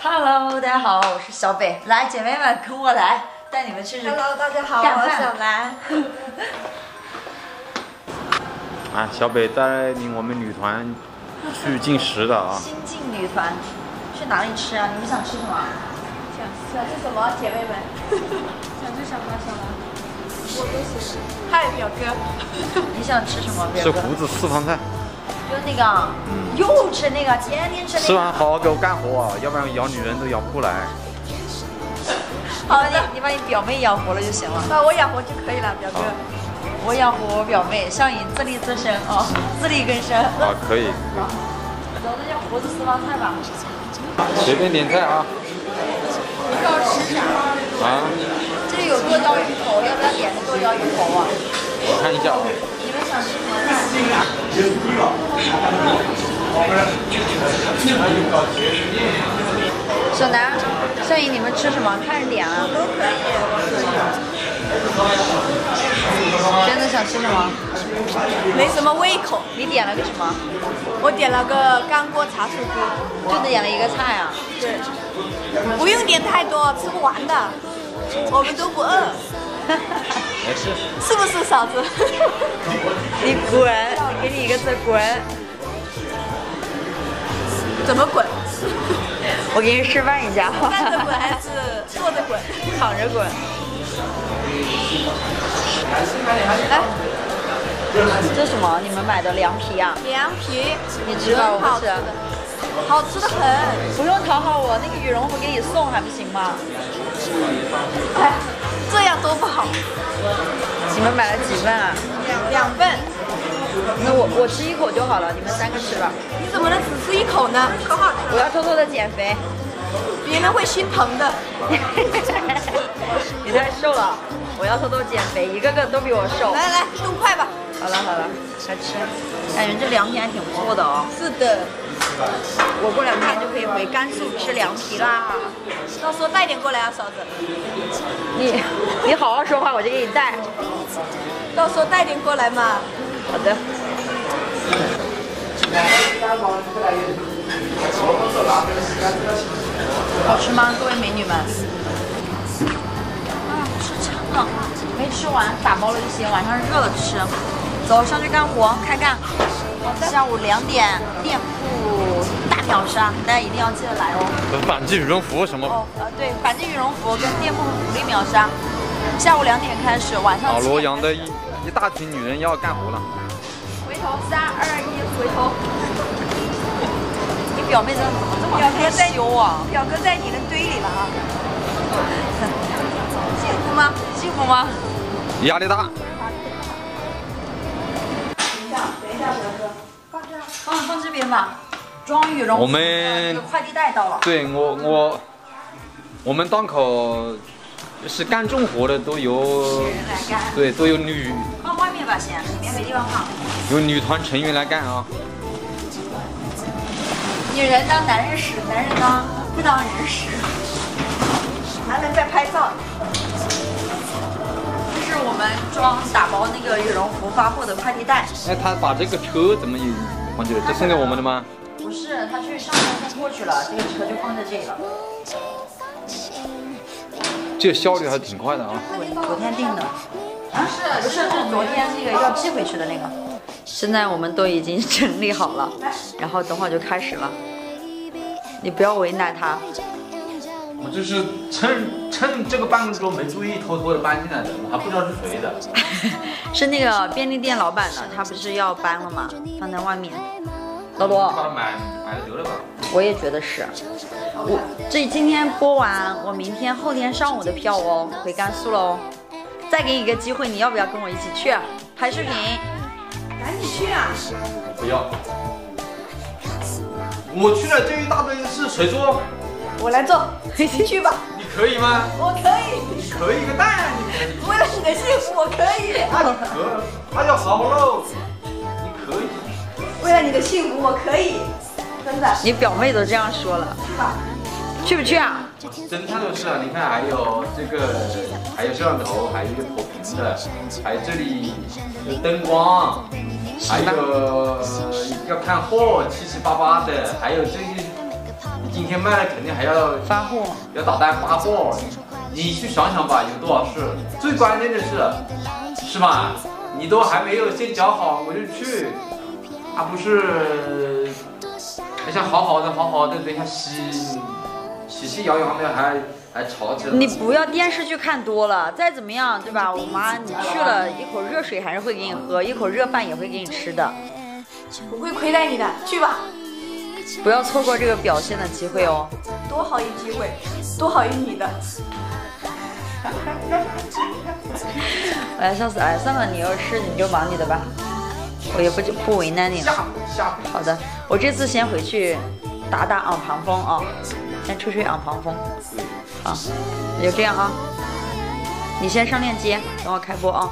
Hello， 大家好，我是小北。来，姐妹们，跟我来，带你们去。Hello， 大家好，我是小兰。啊，小北带领我们女团去进食的啊。新晋女团，去哪里吃啊？你们想吃什么？想吃什么，姐妹们？想吃什么，小兰？我都想吃。嗨，表哥。你想吃什么，表哥？吃胡子私房菜。 就那个，又吃那个，天天吃那个。吃完好好给我干活，要不然咬女人都咬不来。好，你把你表妹养活了就行了。那我养活就可以了，表哥。我养活我表妹，像你自力自生啊，自力更生。啊，可以。走，那叫胡子私房菜吧。随便点菜啊。你要吃啥？啊。这里有剁椒鱼头，要不要点个剁椒鱼头啊？我看一下啊。你们想吃什么菜？ 小南、小颖，你们吃什么？看着点啊。都可以。真的想吃什么？没什么胃口。你点了个什么？我点了个干锅茶水锅。就点了一个菜啊。对。不用点太多，吃不完的。我们都不饿。没事。是不是嫂子？你滚！ 给你一个字，滚！怎么滚？我给你示范一下。站着滚还是坐着滚？躺着滚。来，这什么？你们买的凉皮啊？凉皮，你知道我不吃。好吃的很。不用讨好我，那个羽绒服给你送还不行吗？哎，这样多不好。你们买了几份啊？两份。 那我吃一口就好了，你们三个吃吧。你怎么能只吃一口呢？好好的。我要偷偷的减肥，别人会心疼的。你太瘦了，我要偷偷减肥，一个个都比我瘦。来来，动筷吧。好了好了，来吃。感觉这凉皮还挺不错的哦。是的。我过两天就可以回甘肃吃凉皮啦，到时候带点过来啊，嫂子。你好好说话，我就给你带。到时候带点过来嘛。 好的。好吃吗，各位美女们？啊，吃撑了，没吃完，打包了一些，晚上热了吃。走，上去干活，开干。好的。下午2点，店铺大秒杀，大家一定要记得来哦。反季羽绒服什么？哦，对，反季羽绒服跟店铺福利秒杀，下午2点开始，晚上。好，罗阳的一大群女人要干活了。 回头，3、2、1，回头。你表妹怎么这么害羞啊？表哥在你的堆里了啊！幸福吗？幸福吗？压力大。等一下，表哥，放这儿，放这边吧。装羽绒服。我们快递带到了。对我们档口是干重活的都有，对，都有女。 吧，先，里面没地方放。由女团成员来干啊！女人当男人使，男人当不当人使。男人在拍照。这是我们装打包那个羽绒服发货的快递袋。哎，他把这个车怎么也放进来？这送给我们的吗？不是，他去上班过去了，这个车就放在这里了。这个效率还是挺快的啊！昨天定的。 啊，不是昨天那个要寄回去的那个。现在我们都已经整理好了，然后等会儿就开始了。你不要为难他。我就是趁这个办公桌没注意，偷偷的搬进来的，我还不知道是谁的。是那个便利店老板的，他不是要搬了吗？放在外面。老罗，把它买了得了吧？我也觉得是。这今天播完，我明天后天上午的票哦，回甘肃了哦。 再给你一个机会，你要不要跟我一起去拍视频？赶紧去啊！不要，我去了这一大堆事谁做？我来做，你去吧。你可以吗？我可以。你可以个蛋啊！你为了你的幸福，我可以。那就好喽。你可以。为了你的幸福，我可以。真的。你表妹都这样说了。去吧。去不去啊？ 侦探都是啊，你看还有这个，还有摄像头，还有投屏的，还有这里有灯光，还有要看货七七八八的，还有这些今天卖了肯定还要发货，要打单发货。你去想想吧，有多少事？最关键的是，是吧？你都还没有先讲好，我就去，而不是还想好好的，等一下喜气洋洋的还吵起来。你不要电视剧看多了，再怎么样，对吧？我妈你去了一口热水还是会给你喝，一口热饭也会给你吃的，不会亏待你的，去吧。 不要错过这个表现的机会哦！多好一机会，多好一女的！哎，上次哎，算了，你有事你就忙你的吧，我也不为难你了。好的，我这次先回去打昂旁风啊，先出去昂旁风。好，那就这样啊，你先上链接，等我开播啊。